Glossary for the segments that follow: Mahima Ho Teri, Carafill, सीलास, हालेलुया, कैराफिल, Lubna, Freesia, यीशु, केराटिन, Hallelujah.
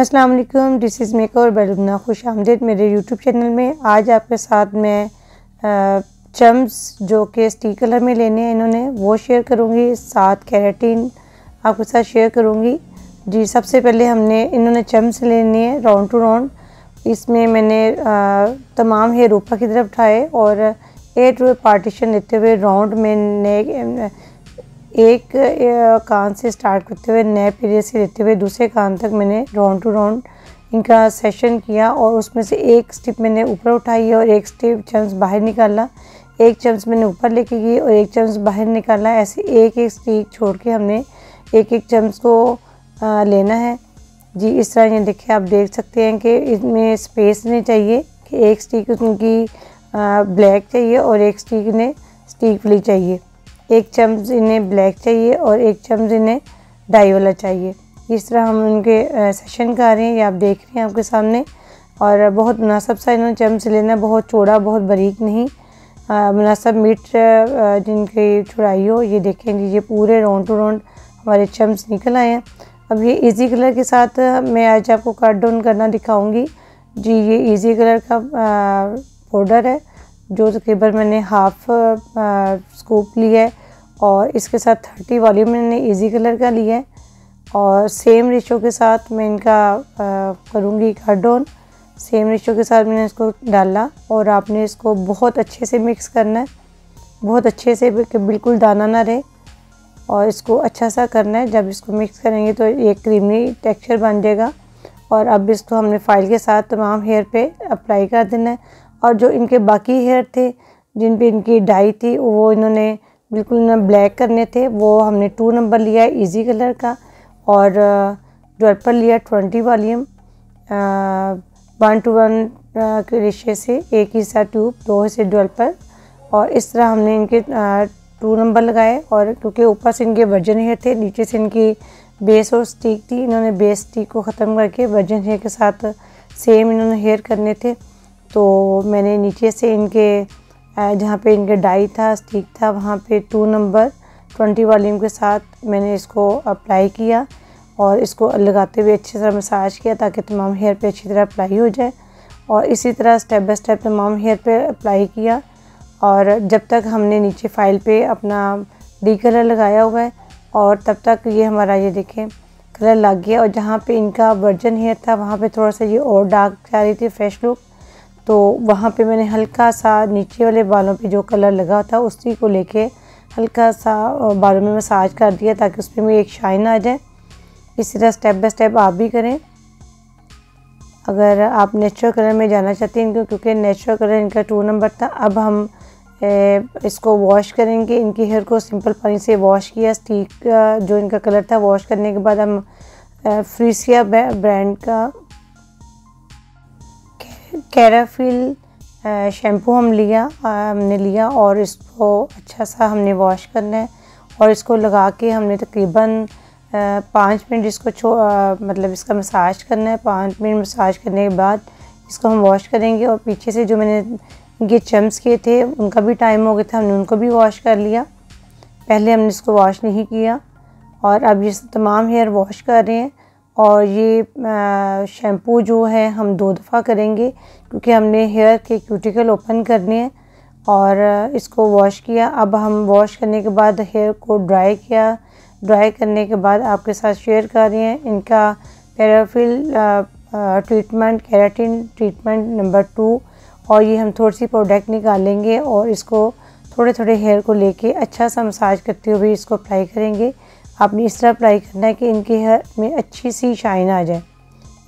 अस्सलाम वालेकुम, this is maker by Lubna. खुश आमदीद मेरे यूट्यूब चैनल में। आज आपके साथ मैं चम्स जो कि स्टी कलर में लेने हैं इन्होंने वो शेयर करूँगी, साथ केराटिन आपके साथ शेयर करूँगी जी। सबसे पहले हमने इन्होंने चम्स लेने हैं राउंड टू राउंड। इसमें मैंने तमाम हेयर ऊपर की तरफ उठाए और 8 पार्टीशन लेते हुए राउंड में एक कान से स्टार्ट करते हुए नए पीरियड से लेते हुए दूसरे कान तक मैंने राउंड टू राउंड इनका सेशन किया और उसमें से एक स्टिप मैंने ऊपर उठाई और एक स्टिप चम्स बाहर निकाला, एक चम्स मैंने ऊपर लेके गई और एक चम्स बाहर निकाला। ऐसे एक एक स्टिक छोड़ के हमने एक एक चम्स को लेना है जी। इस तरह ये देखिए, आप देख सकते हैं कि इसमें स्पेस नहीं चाहिए कि एक स्टिक उनकी ब्लैक चाहिए और एक स्टिक ने स्टिक वाली चाहिए, एक चम्मच इन्हें ब्लैक चाहिए और एक चम्मच इन्हें डाई वाला चाहिए। इस तरह हम उनके सेशन कर रहे हैं, ये आप देख रहे हैं आपके सामने। और बहुत मुनासब सा इन्होंने चम्मच लेना, बहुत चौड़ा बहुत बारीक नहीं, मुनासब मीट जिनकी चौड़ाई हो। ये देखें जी, ये पूरे राउंड टू राउंड हमारे चम्मच निकल आए हैं। अब ये ईजी कलर के साथ मैं आज आपको कट डाउन करना दिखाऊँगी जी। ये ईजी कलर का पाउडर है जो तकरीबन मैंने हाफ स्कूप लिया है और इसके साथ 30 वॉल्यूम मैंने इजी कलर का लिया है और सेम रेशो के साथ मैं इनका करूँगी कट डाउन। सेम रेशो के साथ मैंने इसको डाला और आपने इसको बहुत अच्छे से मिक्स करना है, बहुत अच्छे से कि बिल्कुल दाना ना रहे और इसको अच्छा सा करना है। जब इसको मिक्स करेंगे तो ये क्रीमी टेक्सचर बन जाएगा। और अब इसको हमने फाइल के साथ तमाम हेयर पे अप्लाई कर देना है। और जो इनके बाकी हेयर थे जिन पे इनकी डाई थी वो इन्होंने बिल्कुल ना ब्लैक करने थे, वो हमने 2 नंबर लिया है ईजी कलर का और ड्वेपर लिया 20 वॉल्यूम 1:1 के रेशे से, एक हिस्सा ट्यूब 2 हिस्से ड्वेपर। और इस तरह हमने इनके 2 नंबर लगाए। और क्योंकि ऊपर से इनके वर्जन हेयर थे, नीचे से इनकी बेस और स्टिक थी, इन्होंने बेस स्टिक को ख़त्म करके वर्जन हेयर के साथ सेम इन्होंने हेयर करने थे। तो मैंने नीचे से इनके जहाँ पे इनके डाई था स्टिक था वहाँ पे 2 नंबर 20 वॉल्यूम के साथ मैंने इसको अप्लाई किया और इसको लगाते हुए अच्छी तरह मसाज किया ताकि तमाम हेयर पे अच्छी तरह अप्लाई हो जाए। और इसी तरह स्टेप बाय स्टेप तमाम हेयर पे अप्लाई किया। और जब तक हमने नीचे फाइल पे अपना डी कलर लगाया हुआ है और तब तक ये हमारा ये देखें कलर लग गया। और जहाँ पर इनका वर्जन हेयर था वहाँ पर थोड़ा सा ये और डार्क चाह रही थी फ्रेश लुक, तो वहाँ पे मैंने हल्का सा नीचे वाले बालों पे जो कलर लगा था उसी को लेके हल्का सा बालों में मसाज कर दिया ताकि उस पर एक शाइन आ जाए। इसी तरह स्टेप बाय स्टेप आप भी करें अगर आप नेचुरल कलर में जाना चाहते हैं इनको, क्योंकि नेचुरल कलर इनका 2 नंबर था। अब हम इसको वॉश करेंगे, इनके हेयर को सिंपल पानी से वॉश किया। स्टीक जो इनका कलर था वॉश करने के बाद हम फ्रीसिया ब्रांड का कैराफिल शैम्पू हमने लिया और इसको अच्छा सा हमने वॉश करना है। और इसको लगा के हमने तकरीबन 5 मिनट इसको मतलब इसका मसाज करना है। 5 मिनट मसाज करने के बाद इसको हम वॉश करेंगे। और पीछे से जो मैंने इनके चम्स किए थे उनका भी टाइम हो गया था, हमने उनको भी वॉश कर लिया, पहले हमने इसको वॉश नहीं किया। और अब ये तमाम हेयर वॉश कर रहे हैं। और ये शैम्पू जो है हम 2 दफ़ा करेंगे क्योंकि हमने हेयर के क्यूटिकल ओपन करने हैं। और इसको वॉश किया, अब हम वॉश करने के बाद हेयर को ड्राई किया। ड्राई करने के बाद आपके साथ शेयर कर रहे हैं इनका paraffin treatment केराटिन treatment number 2। और ये हम थोड़ी सी प्रोडक्ट निकालेंगे और इसको थोड़े थोड़े हेयर को लेके अच्छा सा मसाज करते हुए इसको अप्लाई करेंगे। आपने इस तरह अप्लाई करना है कि इनके हेयर में अच्छी सी शाइन आ जाए।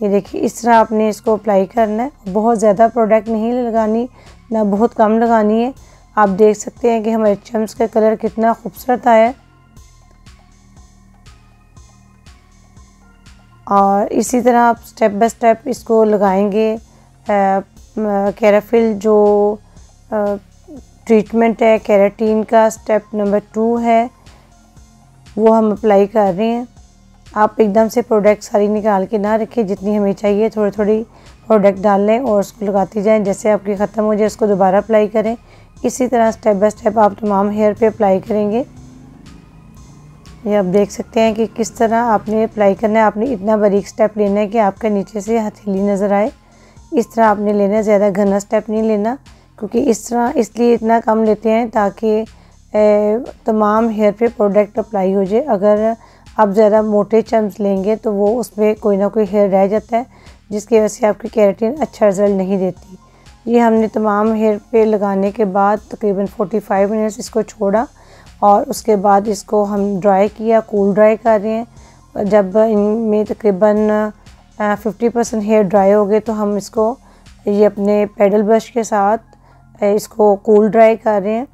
ये देखिए, इस तरह आपने इसको अप्लाई करना है, बहुत ज़्यादा प्रोडक्ट नहीं लगानी ना बहुत कम लगानी है। आप देख सकते हैं कि हमारे चम्स का कलर कितना खूबसूरत आया। और इसी तरह आप स्टेप बाय स्टेप इसको लगाएंगे। केराफिल जो ट्रीटमेंट है केराटिन का स्टेप नंबर 2 है वो हम अप्लाई कर रहे हैं। आप एकदम से प्रोडक्ट सारी निकाल के ना रखें, जितनी हमें चाहिए थोड़ी थोड़ी प्रोडक्ट डाल लें और उसको लगाती जाएं। जैसे आपकी ख़त्म हो जाए उसको दोबारा अप्लाई करें। इसी तरह स्टेप बाय स्टेप आप तमाम हेयर पे अप्लाई करेंगे। ये आप देख सकते हैं कि किस तरह आपने अप्लाई करना है। आपने इतना बारीक स्टेप लेना है कि आपके नीचे से हथेली नज़र आए, इस तरह आपने लेना है। ज़्यादा घना स्टेप नहीं लेना, क्योंकि इस तरह इसलिए इतना कम लेते हैं ताकि तमाम हेयर पे प्रोडक्ट अप्लाई हो जाए। अगर आप ज़्यादा मोटे चम्स लेंगे तो वो उसमें कोई ना कोई हेयर रह जाता है, जिसकी वजह से आपकी केराटिन अच्छा रिज़ल्ट नहीं देती। ये हमने तमाम हेयर पे लगाने के बाद तकरीबन 45 मिनट्स इसको छोड़ा और उसके बाद इसको हम ड्राई किया, कूल ड्राई कर रहे हैं। जब इनमें तकरीबन 50% हेयर ड्राई हो गए तो हम इसको ये अपने पेडल ब्रश के साथ इसको कूल ड्राई कर रहे हैं।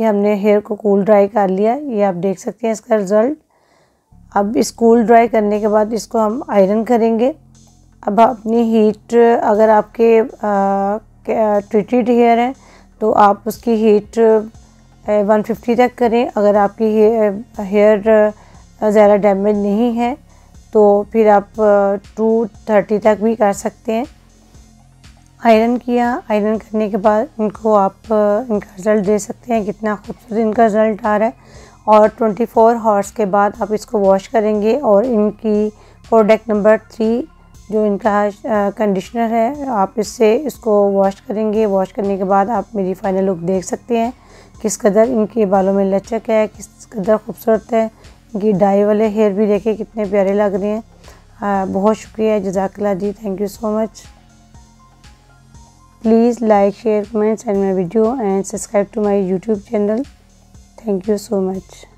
ये हमने हेयर को कूल ड्राई कर लिया, ये आप देख सकते हैं इसका रिज़ल्ट। अब इस कूल ड्राई करने के बाद इसको हम आयरन करेंगे। अब अपनी हीट, अगर आपके ट्रीटेड हेयर हैं तो आप उसकी हीट 150 तक करें। अगर आपकी हेयर ज़्यादा डैमेज नहीं है तो फिर आप 230 तक भी कर सकते हैं। आयरन किया, आयरन करने के बाद इनको आप इनका रिज़ल्ट दे सकते हैं, कितना खूबसूरत इनका रिज़ल्ट आ रहा है। और 24 हॉर्स के बाद आप इसको वॉश करेंगे और इनकी प्रोडक्ट नंबर 3 जो इनका कंडीशनर है आप इससे इसको वॉश करेंगे। वॉश करने के बाद आप मेरी फ़ाइनल लुक देख सकते हैं, किस कदर इनके बालों में लचक है, किस कदर खूबसूरत है। इनकी डाई वाले हेयर भी देखिए कितने प्यारे लग रहे हैं। बहुत शुक्रिया, जज़ाकल्लाह जी, thank you so much. Please like, share, comments and my video and subscribe to my YouTube channel. Thank you so much.